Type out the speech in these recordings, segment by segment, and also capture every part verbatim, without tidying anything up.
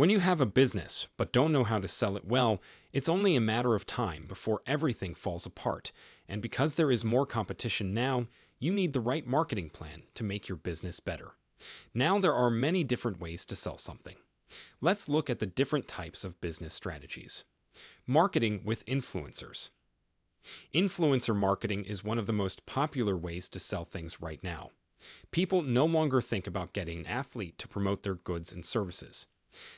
When you have a business but don't know how to sell it well, it's only a matter of time before everything falls apart. And because there is more competition now, you need the right marketing plan to make your business better. Now there are many different ways to sell something. Let's look at the different types of business strategies. Marketing with influencers. Influencer marketing is one of the most popular ways to sell things right now. People no longer think about getting an athlete to promote their goods and services.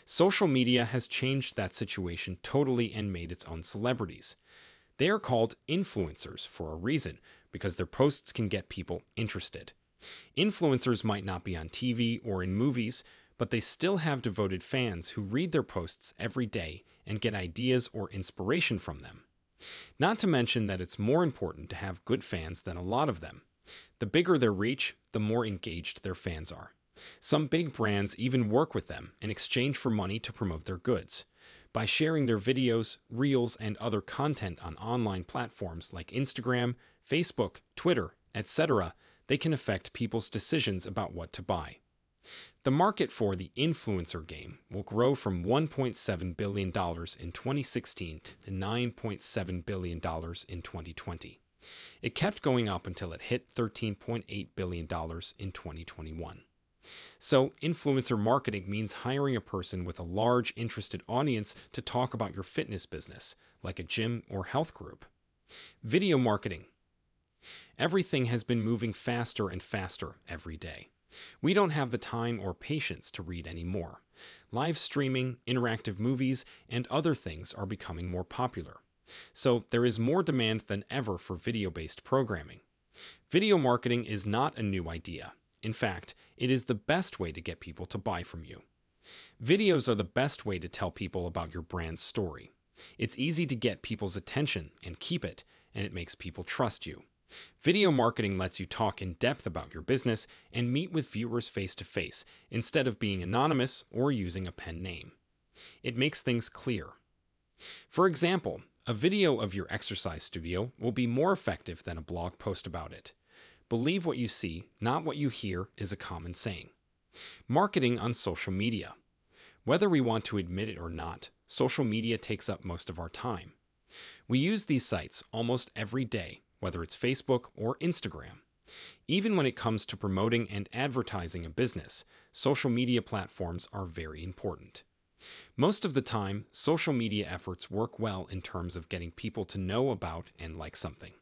Social media has changed that situation totally and made its own celebrities. They are called influencers for a reason, because their posts can get people interested. Influencers might not be on T V or in movies, but they still have devoted fans who read their posts every day and get ideas or inspiration from them. Not to mention that it's more important to have good fans than a lot of them. The bigger their reach, the more engaged their fans are. Some big brands even work with them in exchange for money to promote their goods. By sharing their videos, reels, and other content on online platforms like Instagram, Facebook, Twitter, et cetera, they can affect people's decisions about what to buy. The market for the influencer game will grow from one point seven billion dollars in twenty sixteen to nine point seven billion dollars in twenty twenty. It kept going up until it hit thirteen point eight billion dollars in twenty twenty-one. So, influencer marketing means hiring a person with a large, interested audience to talk about your fitness business, like a gym or health group. Video marketing. Everything has been moving faster and faster every day. We don't have the time or patience to read anymore. Live streaming, interactive movies, and other things are becoming more popular. So there is more demand than ever for video-based programming. Video marketing is not a new idea. In fact, it is the best way to get people to buy from you. Videos are the best way to tell people about your brand's story. It's easy to get people's attention and keep it, and it makes people trust you. Video marketing lets you talk in depth about your business and meet with viewers face-to-face instead of being anonymous or using a pen name. It makes things clear. For example, a video of your exercise studio will be more effective than a blog post about it. Believe what you see, not what you hear, is a common saying. Marketing on social media. Whether we want to admit it or not, social media takes up most of our time. We use these sites almost every day, whether it's Facebook or Instagram. Even when it comes to promoting and advertising a business, social media platforms are very important. Most of the time, social media efforts work well in terms of getting people to know about and like something.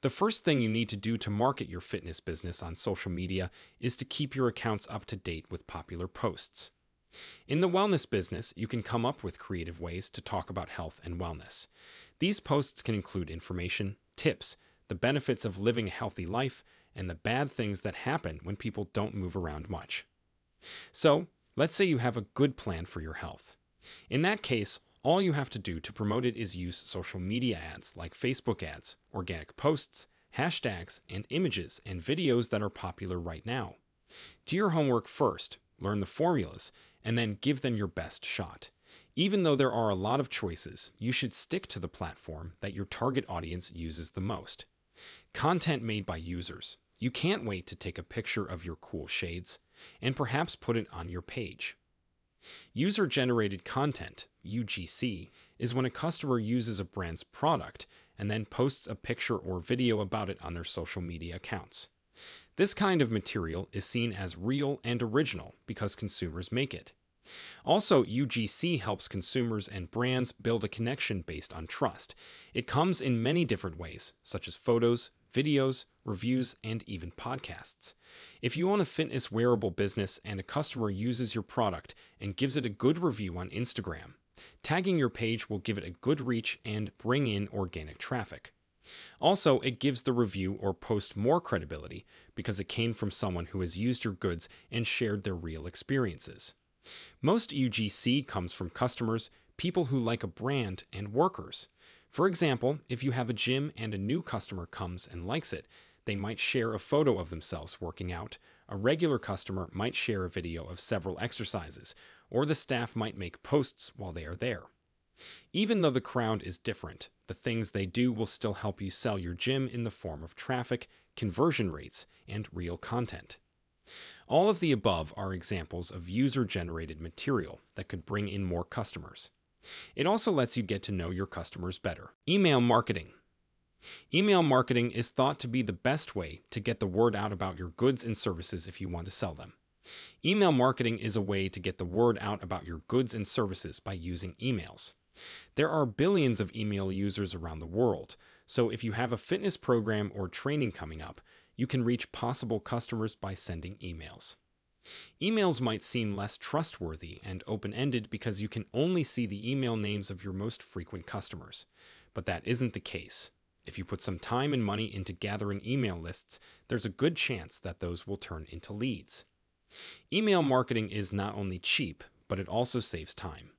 The first thing you need to do to market your fitness business on social media is to keep your accounts up to date with popular posts. In the wellness business, you can come up with creative ways to talk about health and wellness. These posts can include information, tips, the benefits of living a healthy life, and the bad things that happen when people don't move around much. So, let's say you have a good plan for your health. In that case, all you have to do to promote it is use social media ads like Facebook ads, organic posts, hashtags, and images and videos that are popular right now. Do your homework first, learn the formulas, and then give them your best shot. Even though there are a lot of choices, you should stick to the platform that your target audience uses the most. Content made by users. You can't wait to take a picture of your cool shades and perhaps put it on your page. User-generated content, U G C, is when a customer uses a brand's product and then posts a picture or video about it on their social media accounts. This kind of material is seen as real and original because consumers make it. Also, U G C helps consumers and brands build a connection based on trust. It comes in many different ways, such as photos, videos, reviews, and even podcasts. If you own a fitness wearable business and a customer uses your product and gives it a good review on Instagram, tagging your page will give it a good reach and bring in organic traffic. Also, it gives the review or post more credibility because it came from someone who has used your goods and shared their real experiences. Most U G C comes from customers, people who like a brand, and workers. For example, if you have a gym and a new customer comes and likes it, they might share a photo of themselves working out, a regular customer might share a video of several exercises, or the staff might make posts while they are there. Even though the crowd is different, the things they do will still help you sell your gym in the form of traffic, conversion rates, and real content. All of the above are examples of user-generated material that could bring in more customers. It also lets you get to know your customers better. Email marketing. Email marketing is thought to be the best way to get the word out about your goods and services if you want to sell them. Email marketing is a way to get the word out about your goods and services by using emails. There are billions of email users around the world, so if you have a fitness program or training coming up, you can reach possible customers by sending emails. Emails might seem less trustworthy and open-ended because you can only see the email names of your most frequent customers, but that isn't the case. If you put some time and money into gathering email lists, there's a good chance that those will turn into leads. Email marketing is not only cheap, but it also saves time.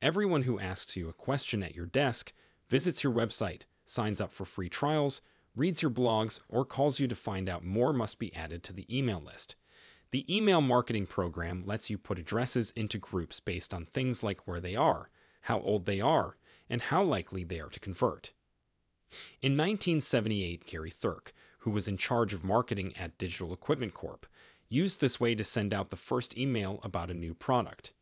Everyone who asks you a question at your desk, visits your website, signs up for free trials, reads your blogs, or calls you to find out more must be added to the email list. The email marketing program lets you put addresses into groups based on things like where they are, how old they are, and how likely they are to convert. In nineteen seventy-eight, Gary Thurk, who was in charge of marketing at Digital Equipment Corporation, used this way to send out the first email about a new product.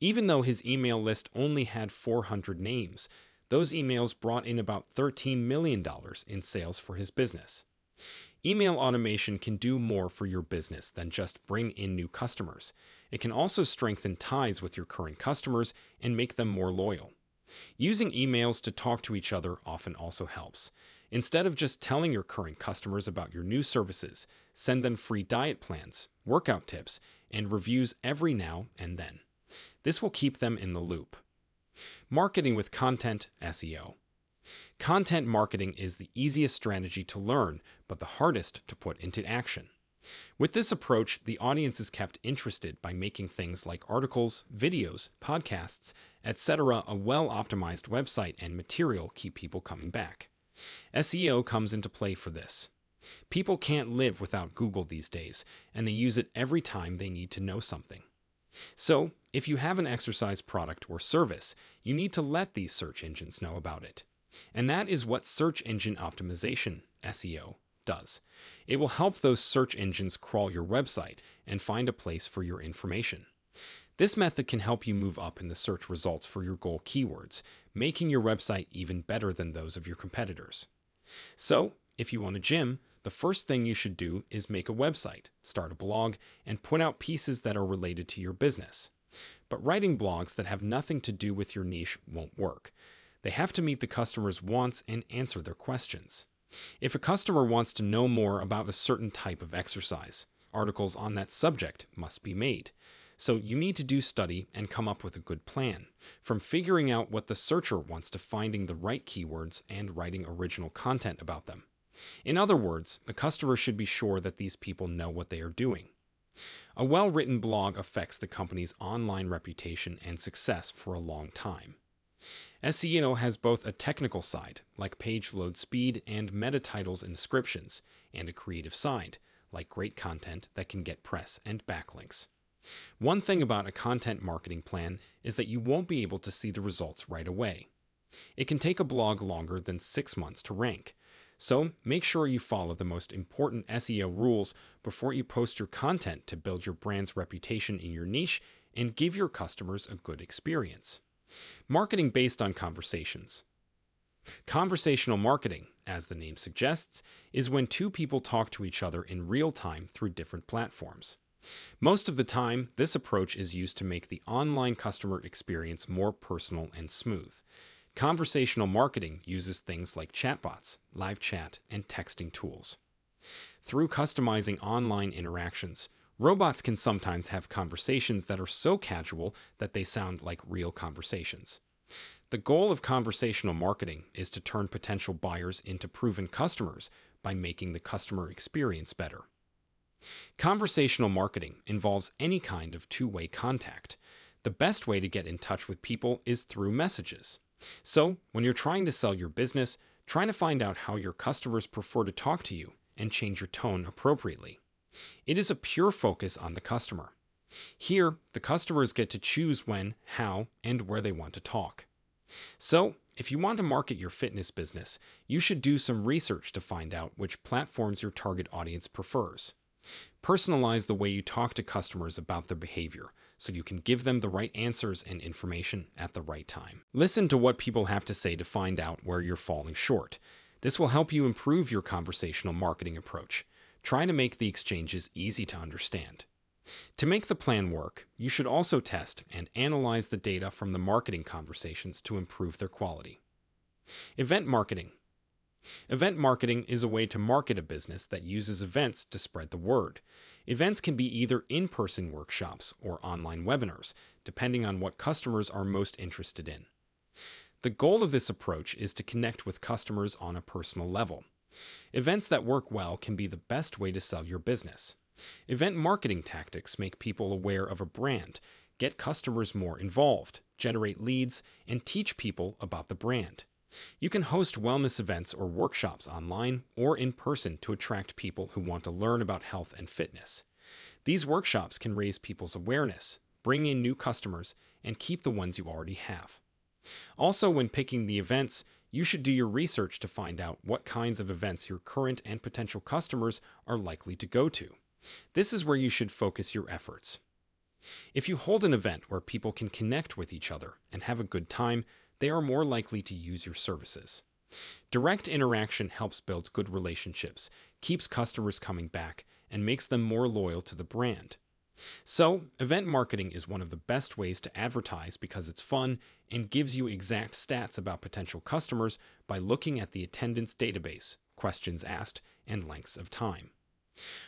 Even though his email list only had four hundred names, those emails brought in about thirteen million dollars in sales for his business. Email automation can do more for your business than just bring in new customers. It can also strengthen ties with your current customers and make them more loyal. Using emails to talk to each other often also helps. Instead of just telling your current customers about your new services, send them free diet plans, workout tips, and reviews every now and then. This will keep them in the loop. Marketing with content, S E O. Content marketing is the easiest strategy to learn, but the hardest to put into action. With this approach, the audience is kept interested by making things like articles, videos, podcasts, et cetera. A well-optimized website and material keep people coming back. S E O comes into play for this. People can't live without Google these days, and they use it every time they need to know something. So, if you have an exercise product or service, you need to let these search engines know about it. And that is what search engine optimization, S E O, does. It will help those search engines crawl your website and find a place for your information. This method can help you move up in the search results for your goal keywords, making your website even better than those of your competitors. So, if you own a gym, the first thing you should do is make a website, start a blog, and put out pieces that are related to your business. But writing blogs that have nothing to do with your niche won't work. They have to meet the customer's wants and answer their questions. If a customer wants to know more about a certain type of exercise, articles on that subject must be made. So you need to do study and come up with a good plan, from figuring out what the searcher wants to finding the right keywords and writing original content about them. In other words, the customer should be sure that these people know what they are doing. A well-written blog affects the company's online reputation and success for a long time. S E O has both a technical side, like page load speed and meta titles and descriptions, and a creative side, like great content that can get press and backlinks. One thing about a content marketing plan is that you won't be able to see the results right away. It can take a blog longer than six months to rank, so make sure you follow the most important S E O rules before you post your content to build your brand's reputation in your niche and give your customers a good experience. Marketing based on conversations. Conversational marketing, as the name suggests, is when two people talk to each other in real time through different platforms. Most of the time, this approach is used to make the online customer experience more personal and smooth. Conversational marketing uses things like chatbots, live chat, and texting tools. Through customizing online interactions, robots can sometimes have conversations that are so casual that they sound like real conversations. The goal of conversational marketing is to turn potential buyers into proven customers by making the customer experience better. Conversational marketing involves any kind of two-way contact. The best way to get in touch with people is through messages. So, when you're trying to sell your business, try to find out how your customers prefer to talk to you and change your tone appropriately. It is a pure focus on the customer. Here, the customers get to choose when, how, and where they want to talk. So, if you want to market your fitness business, you should do some research to find out which platforms your target audience prefers. Personalize the way you talk to customers about their behavior so you can give them the right answers and information at the right time. Listen to what people have to say to find out where you're falling short. This will help you improve your conversational marketing approach. Try to make the exchanges easy to understand. To make the plan work, you should also test and analyze the data from the marketing conversations to improve their quality. Event marketing. Event marketing is a way to market a business that uses events to spread the word. Events can be either in-person workshops or online webinars, depending on what customers are most interested in. The goal of this approach is to connect with customers on a personal level. Events that work well can be the best way to sell your business. Event marketing tactics make people aware of a brand, get customers more involved, generate leads, and teach people about the brand. You can host wellness events or workshops online or in person to attract people who want to learn about health and fitness. These workshops can raise people's awareness, bring in new customers, and keep the ones you already have. Also, when picking the events, you should do your research to find out what kinds of events your current and potential customers are likely to go to. This is where you should focus your efforts. If you hold an event where people can connect with each other and have a good time, they are more likely to use your services. Direct interaction helps build good relationships, keeps customers coming back, and makes them more loyal to the brand. So, event marketing is one of the best ways to advertise because it's fun and gives you exact stats about potential customers by looking at the attendance database, questions asked, and lengths of time.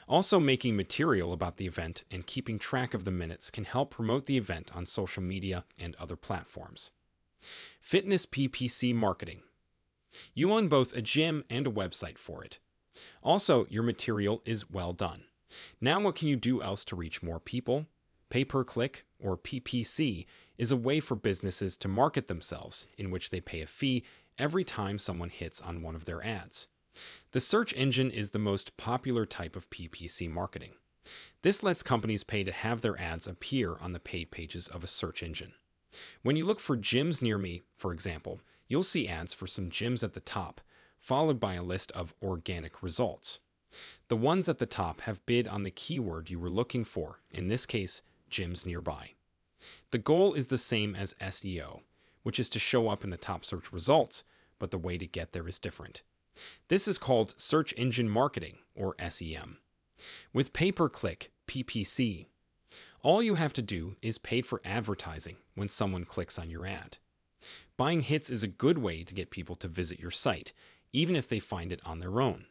Also, making material about the event and keeping track of the minutes can help promote the event on social media and other platforms. Fitness P P C marketing. You own both a gym and a website for it. Also, your material is well done. Now, what can you do else to reach more people? Pay-per-click, or P P C, is a way for businesses to market themselves, in which they pay a fee every time someone hits on one of their ads. The search engine is the most popular type of P P C marketing. This lets companies pay to have their ads appear on the paid pages of a search engine. When you look for gyms near me, for example, you'll see ads for some gyms at the top, followed by a list of organic results. The ones at the top have bid on the keyword you were looking for, in this case, gyms nearby. The goal is the same as S E O, which is to show up in the top search results, but the way to get there is different. This is called search engine marketing, or S E M. With pay-per-click, P P C, all you have to do is pay for advertising when someone clicks on your ad. Buying hits is a good way to get people to visit your site, even if they find it on their own.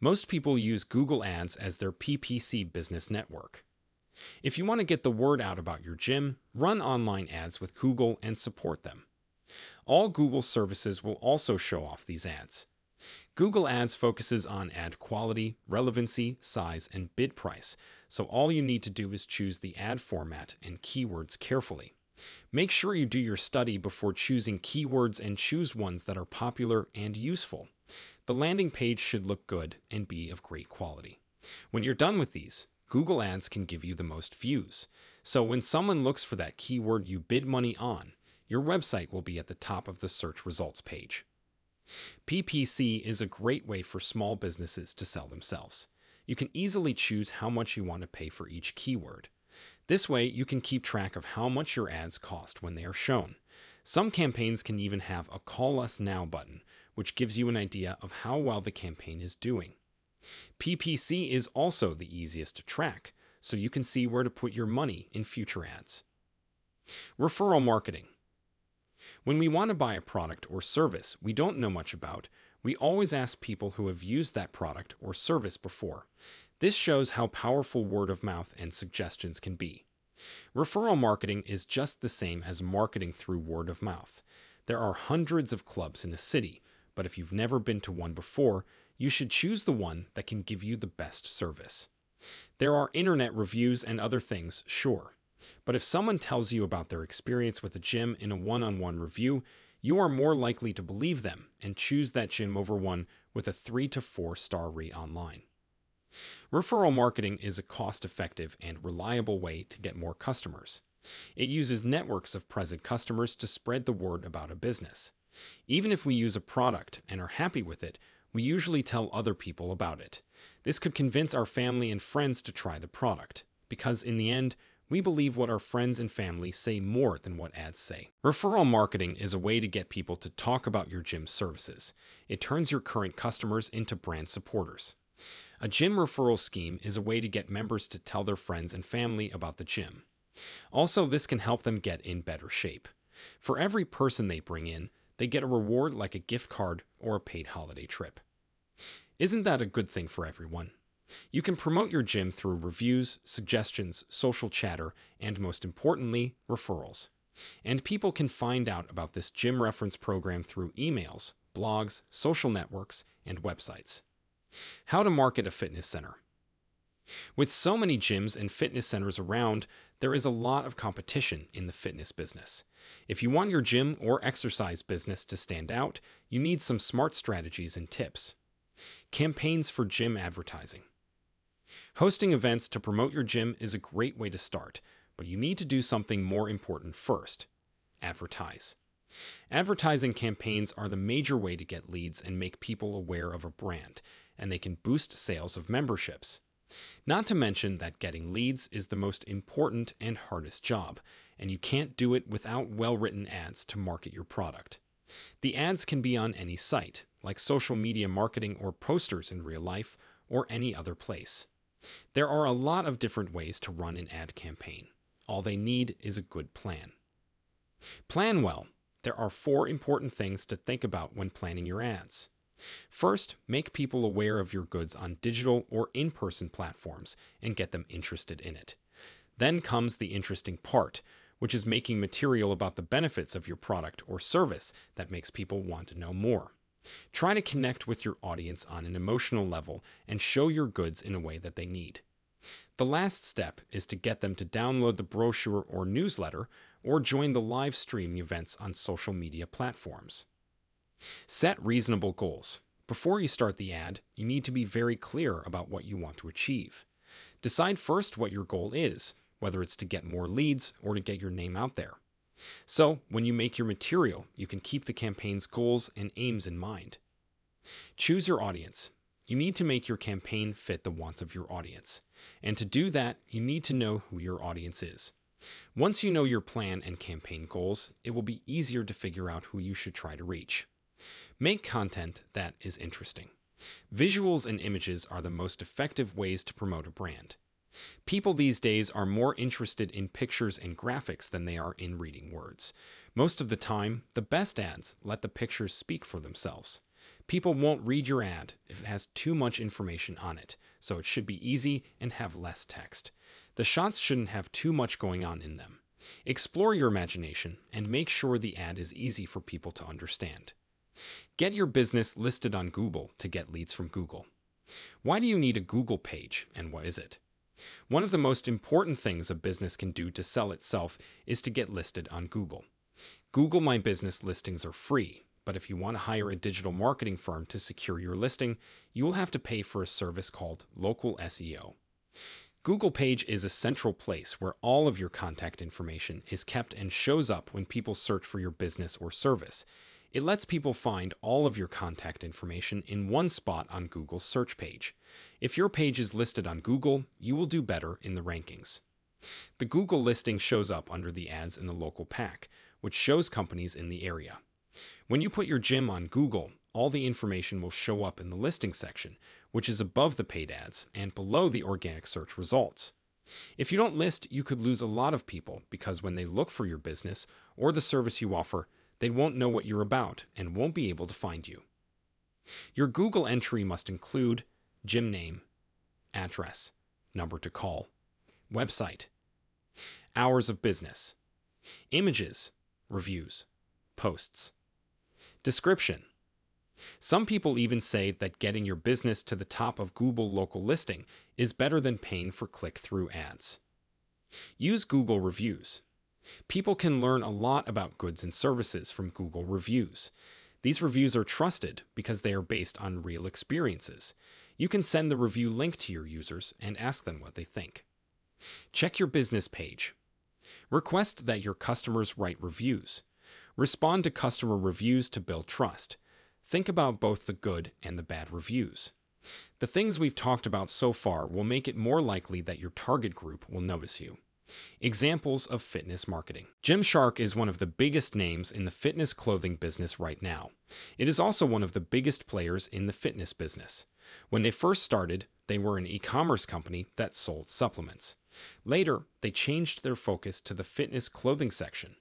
Most people use Google Ads as their P P C business network. If you want to get the word out about your gym, run online ads with Google and support them. All Google services will also show off these ads. Google Ads focuses on ad quality, relevancy, size, and bid price, so all you need to do is choose the ad format and keywords carefully. Make sure you do your study before choosing keywords and choose ones that are popular and useful. The landing page should look good and be of great quality. When you're done with these, Google Ads can give you the most views. So when someone looks for that keyword you bid money on, your website will be at the top of the search results page. P P C is a great way for small businesses to sell themselves. You can easily choose how much you want to pay for each keyword. This way, you can keep track of how much your ads cost when they are shown. Some campaigns can even have a Call Us Now button, which gives you an idea of how well the campaign is doing. P P C is also the easiest to track, so you can see where to put your money in future ads. Referral marketing. When we want to buy a product or service we don't know much about, we always ask people who have used that product or service before. This shows how powerful word of mouth and suggestions can be. Referral marketing is just the same as marketing through word of mouth. There are hundreds of clubs in a city, but if you've never been to one before, you should choose the one that can give you the best service. There are internet reviews and other things, sure. But if someone tells you about their experience with a gym in a one-on-one review, you are more likely to believe them and choose that gym over one with a three to four star rate online. Referral marketing is a cost-effective and reliable way to get more customers. It uses networks of present customers to spread the word about a business. Even if we use a product and are happy with it, we usually tell other people about it. This could convince our family and friends to try the product, because in the end, we believe what our friends and family say more than what ads say. Referral marketing is a way to get people to talk about your gym services. It turns your current customers into brand supporters. A gym referral scheme is a way to get members to tell their friends and family about the gym. Also, this can help them get in better shape. For every person they bring in, they get a reward like a gift card or a paid holiday trip. Isn't that a good thing for everyone? You can promote your gym through reviews, suggestions, social chatter, and most importantly, referrals. And people can find out about this gym reference program through emails, blogs, social networks, and websites. How to market a fitness center. With so many gyms and fitness centers around, there is a lot of competition in the fitness business. If you want your gym or exercise business to stand out, you need some smart strategies and tips. Campaigns for gym advertising. Hosting events to promote your gym is a great way to start, but you need to do something more important first. Advertise. Advertising campaigns are the major way to get leads and make people aware of a brand, and they can boost sales of memberships. Not to mention that getting leads is the most important and hardest job, and you can't do it without well-written ads to market your product. The ads can be on any site, like social media marketing or posters in real life, or any other place. There are a lot of different ways to run an ad campaign. All they need is a good plan. Plan well. There are four important things to think about when planning your ads. First, make people aware of your goods on digital or in-person platforms and get them interested in it. Then comes the interesting part, which is making material about the benefits of your product or service that makes people want to know more. Try to connect with your audience on an emotional level and show your goods in a way that they need. The last step is to get them to download the brochure or newsletter or join the live stream events on social media platforms. Set reasonable goals. Before you start the ad, you need to be very clear about what you want to achieve. Decide first what your goal is, whether it's to get more leads or to get your name out there. So, when you make your material, you can keep the campaign's goals and aims in mind. Choose your audience. You need to make your campaign fit the wants of your audience. And to do that, you need to know who your audience is. Once you know your plan and campaign goals, it will be easier to figure out who you should try to reach. Make content that is interesting. Visuals and images are the most effective ways to promote a brand. People these days are more interested in pictures and graphics than they are in reading words. Most of the time, the best ads let the pictures speak for themselves. People won't read your ad if it has too much information on it, so it should be easy and have less text. The shots shouldn't have too much going on in them. Explore your imagination and make sure the ad is easy for people to understand. Get your business listed on Google to get leads from Google. Why do you need a Google page, and what is it? One of the most important things a business can do to sell itself is to get listed on Google. Google My Business listings are free, but if you want to hire a digital marketing firm to secure your listing, you will have to pay for a service called local S E O. Google Page is a central place where all of your contact information is kept and shows up when people search for your business or service. It lets people find all of your contact information in one spot on Google's search page. If your page is listed on Google, you will do better in the rankings. The Google listing shows up under the ads in the local pack, which shows companies in the area. When you put your gym on Google, all the information will show up in the listing section, which is above the paid ads and below the organic search results. If you don't list, you could lose a lot of people because when they look for your business or the service you offer, they won't know what you're about and won't be able to find you. Your Google entry must include gym name, address, number to call, website, hours of business, images, reviews, posts, description. Some people even say that getting your business to the top of Google local listing is better than paying for click-through ads. Use Google reviews. People can learn a lot about goods and services from Google reviews. These reviews are trusted because they are based on real experiences. You can send the review link to your users and ask them what they think. Check your business page. Request that your customers write reviews. Respond to customer reviews to build trust. Think about both the good and the bad reviews. The things we've talked about so far will make it more likely that your target group will notice you. Examples of fitness marketing. Gymshark is one of the biggest names in the fitness clothing business right now. It is also one of the biggest players in the fitness business. When they first started, they were an e-commerce company that sold supplements. Later, they changed their focus to the fitness clothing section.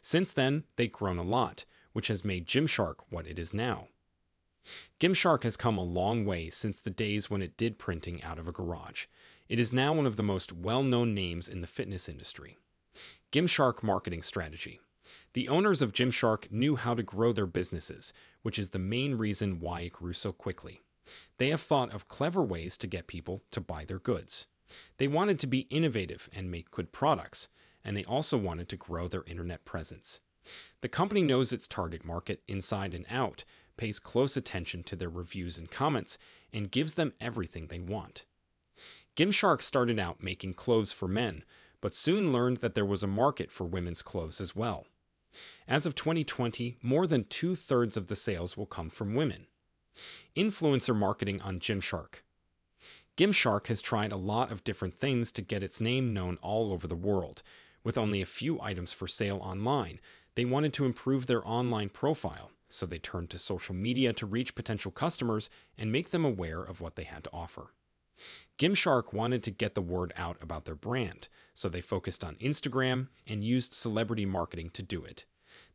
Since then, they've grown a lot, which has made Gymshark what it is now. Gymshark has come a long way since the days when it did printing out of a garage. It is now one of the most well-known names in the fitness industry. Gymshark marketing strategy. The owners of Gymshark knew how to grow their businesses, which is the main reason why it grew so quickly. They have thought of clever ways to get people to buy their goods. They wanted to be innovative and make good products, and they also wanted to grow their internet presence. The company knows its target market inside and out, pays close attention to their reviews and comments, and gives them everything they want. Gymshark started out making clothes for men, but soon learned that there was a market for women's clothes as well. As of twenty twenty, more than two-thirds of the sales will come from women. Influencer marketing on Gymshark. Gymshark has tried a lot of different things to get its name known all over the world. With only a few items for sale online, they wanted to improve their online profile, so they turned to social media to reach potential customers and make them aware of what they had to offer. Gymshark wanted to get the word out about their brand, so they focused on Instagram and used celebrity marketing to do it.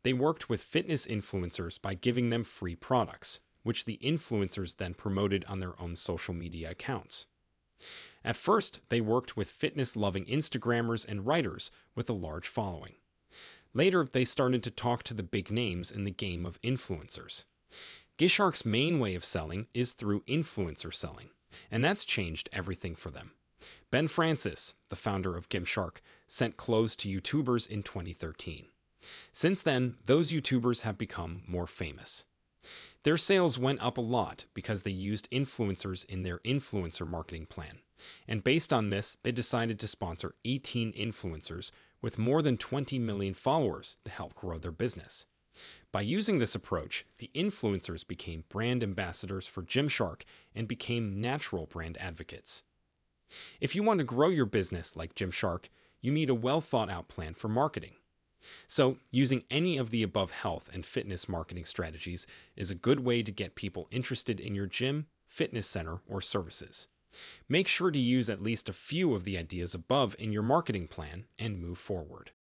They worked with fitness influencers by giving them free products, which the influencers then promoted on their own social media accounts. At first, they worked with fitness-loving Instagrammers and writers with a large following. Later, they started to talk to the big names in the game of influencers. Gymshark's main way of selling is through influencer selling, and that's changed everything for them. Ben Francis, the founder of Gymshark, sent clothes to YouTubers in twenty thirteen. Since then, those YouTubers have become more famous. Their sales went up a lot because they used influencers in their influencer marketing plan, and based on this, they decided to sponsor eighteen influencers with more than twenty million followers to help grow their business. By using this approach, the influencers became brand ambassadors for Gymshark and became natural brand advocates. If you want to grow your business like Gymshark, you need a well-thought-out plan for marketing. So, using any of the above health and fitness marketing strategies is a good way to get people interested in your gym, fitness center, or services. Make sure to use at least a few of the ideas above in your marketing plan and move forward.